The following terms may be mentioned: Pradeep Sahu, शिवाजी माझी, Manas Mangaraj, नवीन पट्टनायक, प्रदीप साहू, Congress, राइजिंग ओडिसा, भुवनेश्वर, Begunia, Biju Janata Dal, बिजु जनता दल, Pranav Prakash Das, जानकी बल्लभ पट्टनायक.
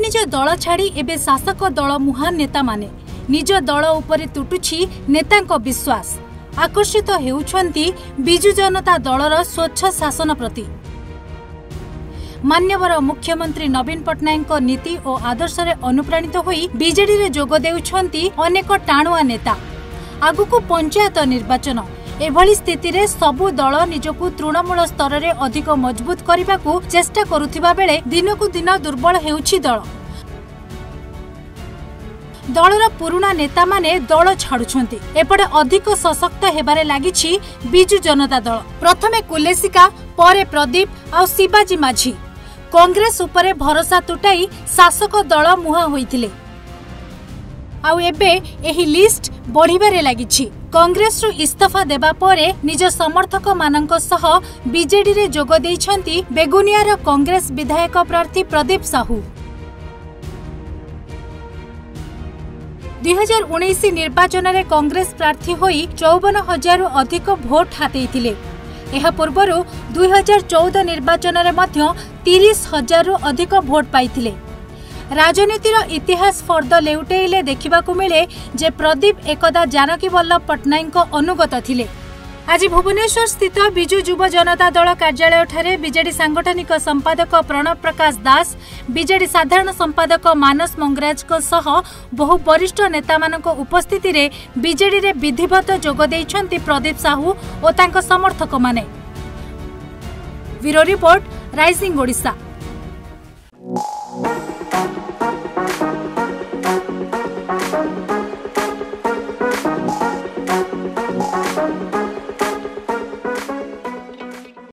निज दल छाड़ी एबे शासक दल मुहान नेता माने निज दल उपरे तुटुछि नेतांको विश्वास आकर्षित हेउछन्ती बिजु जनता दलर स्वच्छ शासन प्रति। मान्यवर मुख्यमंत्री नवीन पट्टनायक नीति और आदर्श से अनुप्राणित होई बीजेडी रे जोग देउछन्ती अनेक टाणुआ नेता। आगु को पंचायत निर्वाचन एभली स्थिति रे सबु दल निजकू तृणमूल स्तर रे अधिक मजबूत करने को चेष्टा करुथिबा बेले दिनकू दिन दुर्बल हेउछि दल। दलर पुराणा नेता माने दल छाडुछन्ती एपटे अधिक सशक्त हेबारे लागिछि बिजु जनता दल। प्रथमे कुलेसिका परे प्रदीप आ शिवाजी माझी कांग्रेस उपरे भरोसा तुटाई शासक दल मुहा होइथिले आउ एबे एही लिस्ट बढ़िबारे लागिछि। कांग्रेस रु इस्तफा देबा परे निज समर्थक माननक सह बीजेडी रे जोग दैछन्ती बेगुनिया रो कांग्रेस विधायक प्रार्थी प्रदीप साहू। 2019 निर्वाचन रे कांग्रेस प्रार्थी होई 54,000 रु अधिक वोट हातेइथिले। एहा पूर्वरु 2014 निर्वाचन रे मध्य 30,000 रु अधिक वोट पाइथिले। राजनीतिर इतिहास फर्द लेउटेइले देखा मिले जे प्रदीप एकदा जानकी बल्लभ पट्टनायक अनुगत थिले। आज भुवनेश्वर स्थित बिजु युवा जनता दल कार्यालय ठारे बीजेडी सांगठनिक संपादक प्रणव प्रकाश दास बीजेडी साधारण संपादक मानस मंगराज सह बहु वरिष्ठ नेता मानक उपस्थिति रे बीजेडी रे विधिवत जोग दैछन्ती प्रदीप साहू और तांको समर्थक माने। Bureau report राइजिंग ओडिसा।